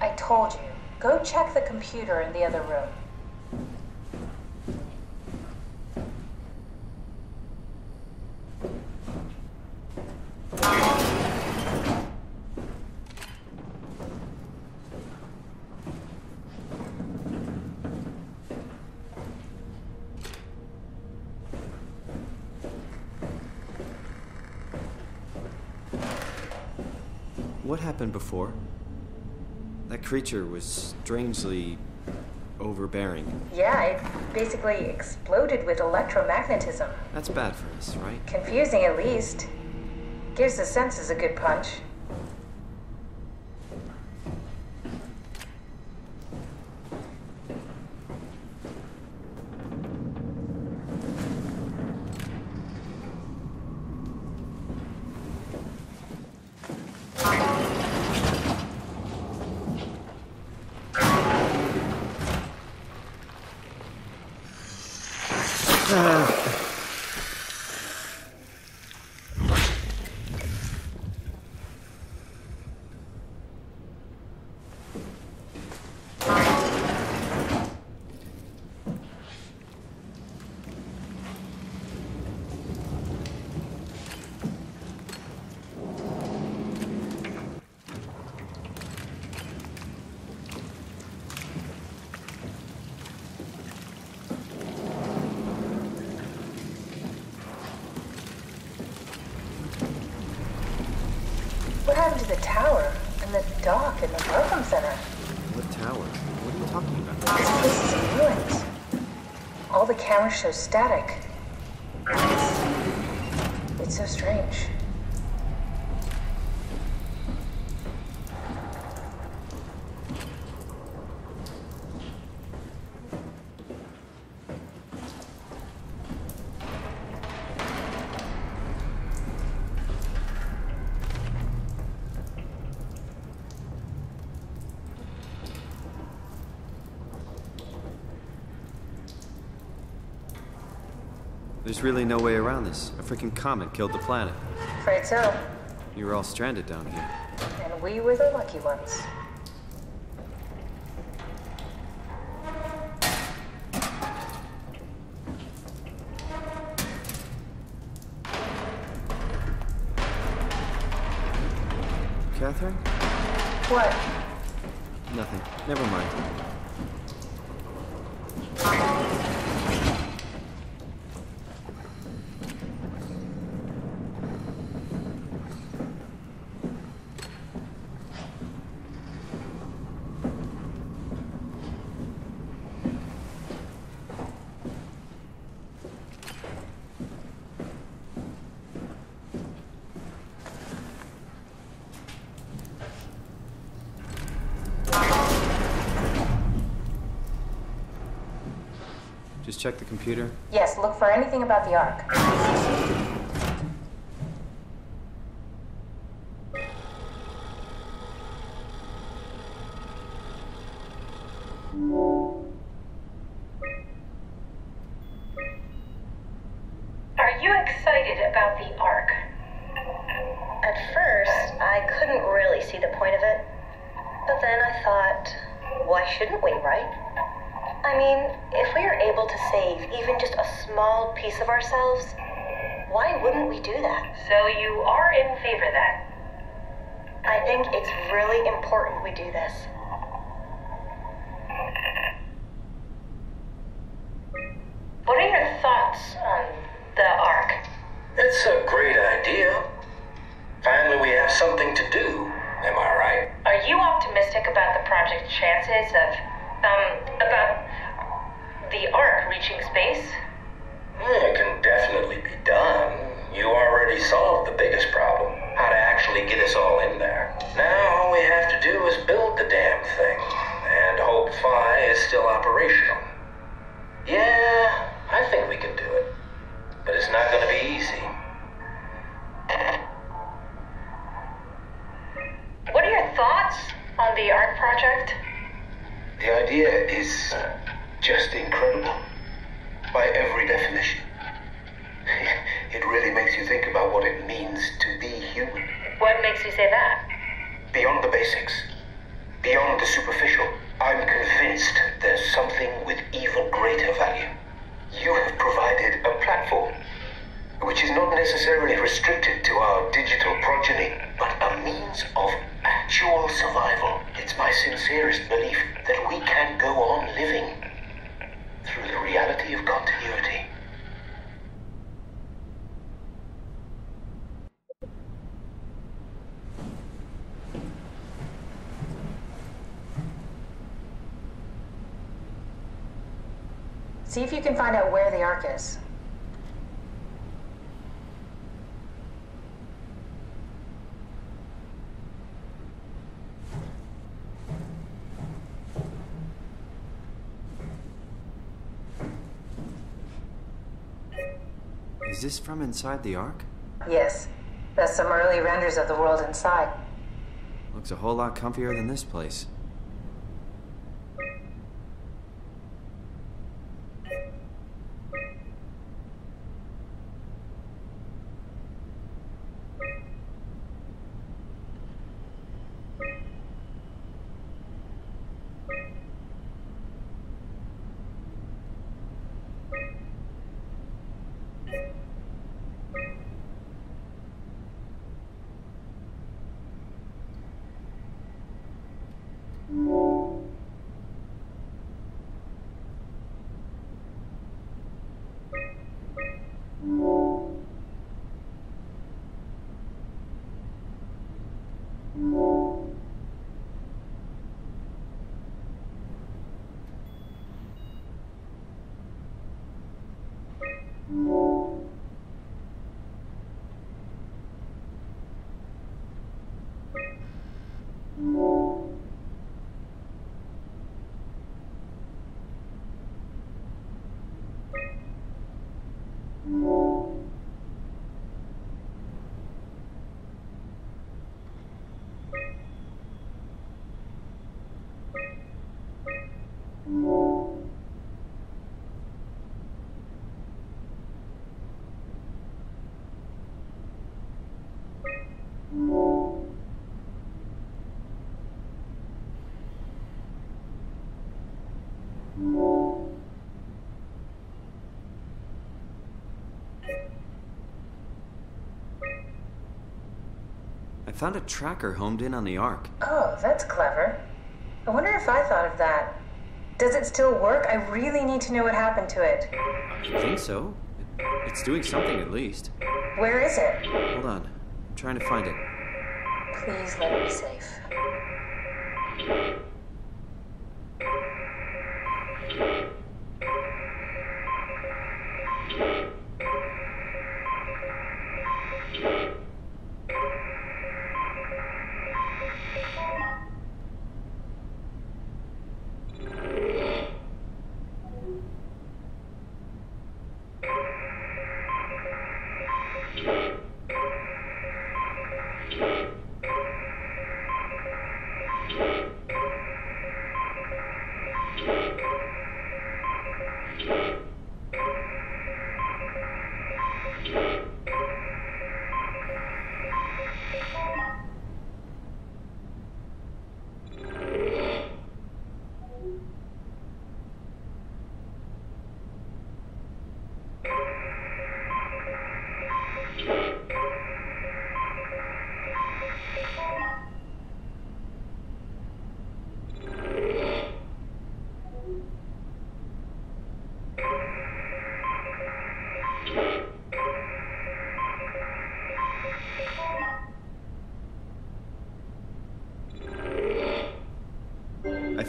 I told you. Go check the computer in the other room. What happened before? That creature was strangely overbearing. Yeah, it basically exploded with electromagnetism. That's bad for us, right? Confusing at least. Gives the senses a good punch. To the tower and the dock and the welcome center. What tower? What are you talking about? This place is in ruins. All the cameras show static. It's so strange. There's really no way around this. A freaking comet killed the planet. Afraid so. You were all stranded down here. And we were the lucky ones. Catherine? What? Nothing. Never mind. Just check the computer. Yes, look for anything about the Ark. Piece of ourselves, why wouldn't we do that? So you are in favor then? I think it's really important we do this. What are your thoughts on the Ark? It's a great idea. Finally, we have something to do, am I right? Are you optimistic about the project's chances of, about the Ark reaching space? It can definitely be done. You already solved the biggest problem, how to actually get us all in there. Now all we have to do is build the damn thing, and hope Phi is still operational. Yeah, I think we can do it, but it's not going to be easy. What are your thoughts on the Ark project? The idea is just incredible. By every definition. It really makes you think about what it means to be human. What makes you say that? Beyond the basics. Beyond the superficial, I'm convinced there's something with even greater value. You have provided a platform, which is not necessarily restricted to our digital progeny, but a means of actual survival. It's my sincerest belief that we can go on living through the reality of continuity. See if you can find out where the Ark is. Is this from inside the Ark? Yes. That's some early renders of the world inside. Looks a whole lot comfier than this place. I found a tracker homed in on the Ark. Oh, that's clever. I wonder if I thought of that. Does it still work? I really need to know what happened to it. I think so. It's doing something at least. Where is it? Hold on. I'm trying to find it. Please let it be safe.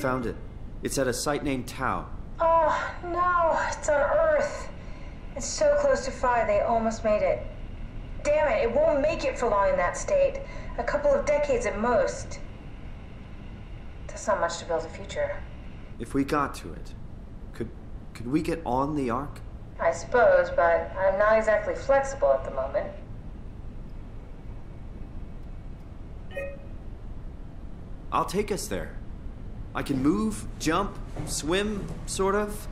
Found it. It's at a site named Tau. Oh, no. It's on Earth. It's so close to Phi, they almost made it. Damn it, it won't make it for long in that state. A couple of decades at most. That's not much to build a future. If we got to it, could we get on the Ark? I suppose, but I'm not exactly flexible at the moment. I'll take us there. I can move, jump, swim, sort of.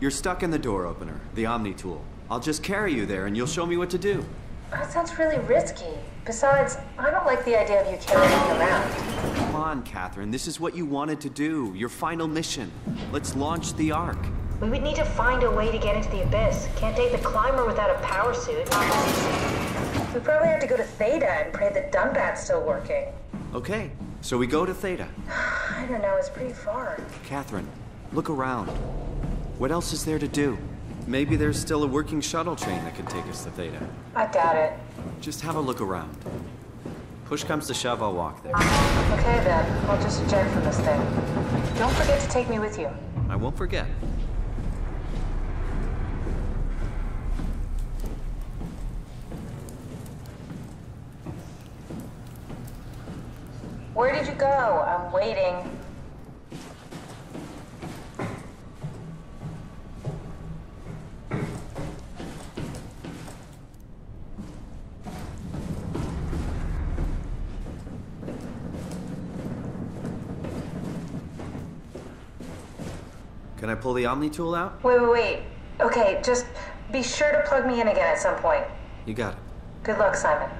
You're stuck in the door opener, the Omni Tool. I'll just carry you there and you'll show me what to do. That sounds really risky. Besides, I don't like the idea of you carrying me around. Come on. on, Catherine. This is what you wanted to do, your final mission. Let's launch the Ark. We would need to find a way to get into the Abyss. Can't take the Climber without a power suit. We probably have to go to Theta and pray the Dumbat's still working. Okay, so we go to Theta. I don't know, it's pretty far. Catherine, look around. What else is there to do? Maybe there's still a working shuttle train that can take us to Theta. I doubt it. Just have a look around. Push comes to shove, I'll walk there. Okay then, I'll just eject from this thing. Don't forget to take me with you. I won't forget. Where did you go? I'm waiting. Can I pull the Omni Tool out? Wait. Okay, just be sure to plug me in again at some point. You got it. Good luck, Simon.